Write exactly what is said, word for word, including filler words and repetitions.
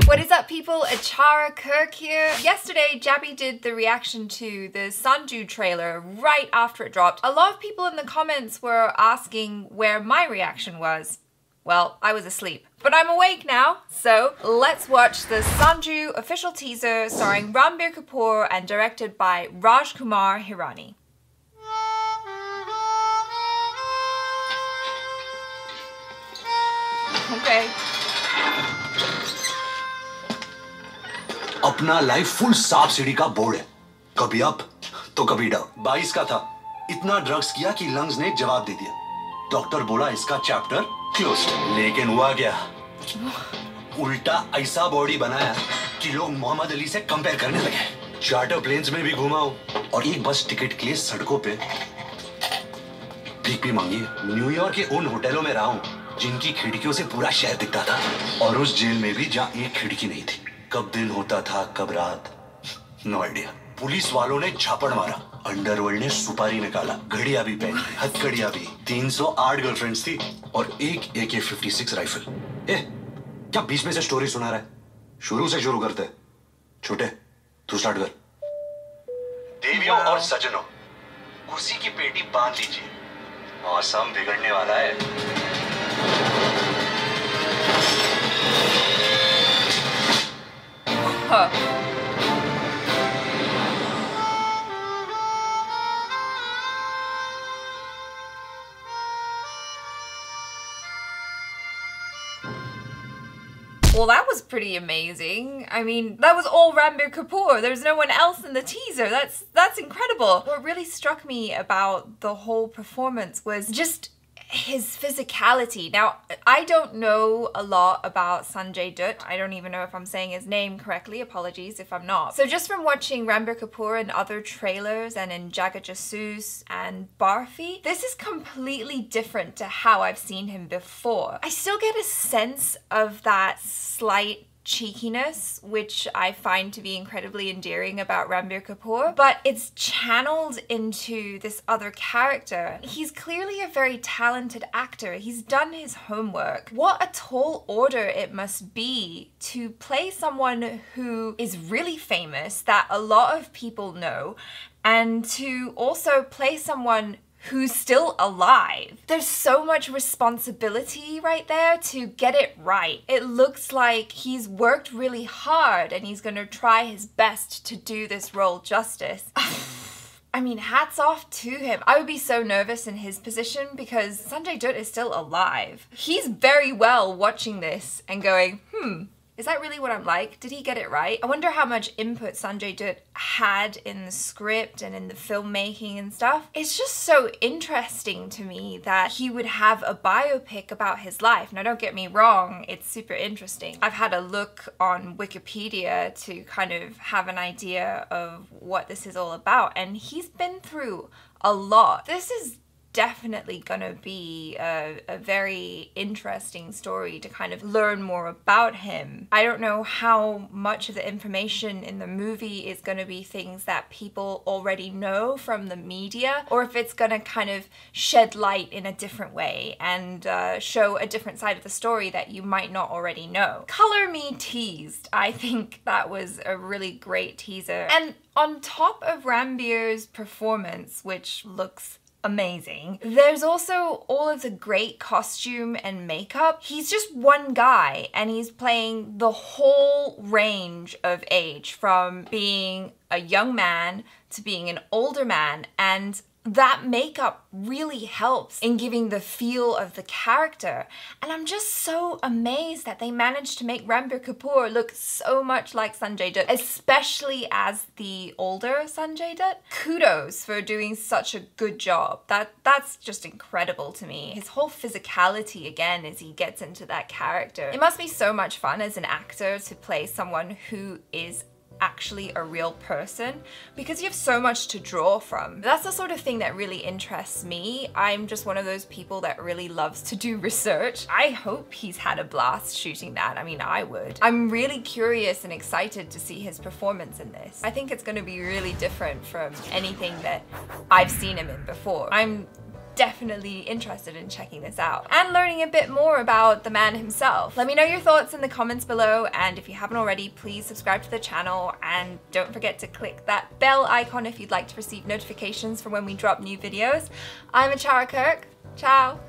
What is up people, Achara Kirk here. Yesterday Jaby did the reaction to the Sanju trailer right after it dropped. A lot of people in the comments were asking where my reaction was. Well, I was asleep, but I'm awake now, so let's watch the Sanju official teaser starring Ranbir Kapoor and directed by Rajkumar Hirani. Okay. अपना life full सांप सीढ़ी का board है, कभी up तो कभी down. बाईस का था, इतना ड्रग्स किया कि लंग्स ने जवाब दे दिया. डॉक्टर बोला इसका चैप्टर क्लोज, लेकिन हुआ क्या, उल्टा ऐसा बॉडी बनाया कि लोग मोहम्मद अली से कंपेयर करने लगे. चार्टर प्लेन्स में भी घुमा हूं और एक बस टिकट के लिए सड़कों पे भीख भी मांगी. न्यूयॉर्क के उन होटलों में रहा हूं जिनकी खिड़कियों से पूरा शहर दिखता था, और उस जेल में भी जहाँ एक खिड़की नहीं थी. कब दिन होता था कब रात, नो आइडिया. पुलिस वालों ने छापड़ मारा, अंडरवर्ल्ड ने सुपारी निकाला, घड़िया भी पहनी, हथकड़िया भी. तीन सौ आठ गर्लफ्रेंड्स थी और एक ए के फिफ्टी सिक्स राइफल. ए, क्या बीच में से स्टोरी सुना रहा है? शुरू से शुरू करते हैं. छोटे तू स्टार्ट कर. देवियों और सजनों, कुर्सी की पेटी बांध लीजिए, मौसम बिगड़ने वाला है. Huh. Well, that was pretty amazing. I mean, that was all Ranbir Kapoor. There's no one else in the teaser. That's that's incredible. What really struck me about the whole performance was just his physicality. Now, I don't know a lot about Sanjay Dutt. I don't even know if I'm saying his name correctly. Apologies if I'm not. So just from watching Ranbir Kapoor in other trailers and in Jagat Jasus and Barfi, this is completely different to how I've seen him before. I still get a sense of that slight cheekiness, which I find to be incredibly endearing about Ranbir Kapoor, but it's channeled into this other character. He's clearly a very talented actor. He's done his homework. What a tall order it must be to play someone who is really famous, that a lot of people know, and to also play someone who's still alive. There's so much responsibility right there to get it right. It looks like he's worked really hard and he's gonna try his best to do this role justice. I mean, hats off to him. I would be so nervous in his position because Sanjay Dutt is still alive. He's very well watching this and going, hmm, is that really what I'm like? Did he get it right? I wonder how much input Sanjay Dutt had in the script and in the filmmaking and stuff. It's just so interesting to me that he would have a biopic about his life. Now don't get me wrong, it's super interesting. I've had a look on Wikipedia to kind of have an idea of what this is all about, and he's been through a lot. This is definitely gonna be a, a very interesting story to kind of learn more about him. I don't know how much of the information in the movie is gonna be things that people already know from the media, or if it's gonna kind of shed light in a different way and uh, show a different side of the story that you might not already know. Color me teased. I think that was a really great teaser. And on top of Ranbir's performance, which looks amazing, there's also all of the great costume and makeup. He's just one guy and he's playing the whole range of age, from being a young man to being an older man, and that makeup really helps in giving the feel of the character. And I'm just so amazed that they managed to make Ranbir Kapoor look so much like Sanjay Dutt, especially as the older Sanjay Dutt. Kudos for doing such a good job. That that's just incredible to me. His whole physicality again as he gets into that character. It must be so much fun as an actor to play someone who is actually a real person, because you have so much to draw from. That's the sort of thing that really interests me. I'm just one of those people that really loves to do research. I hope he's had a blast shooting that. I mean, I would. I'm really curious and excited to see his performance in this. I think it's going to be really different from anything that I've seen him in before. I'm definitely interested in checking this out and learning a bit more about the man himself. Let me know your thoughts in the comments below, and if you haven't already, please subscribe to the channel and don't forget to click that bell icon if you'd like to receive notifications for when we drop new videos. I'm Achara Kirk. Ciao!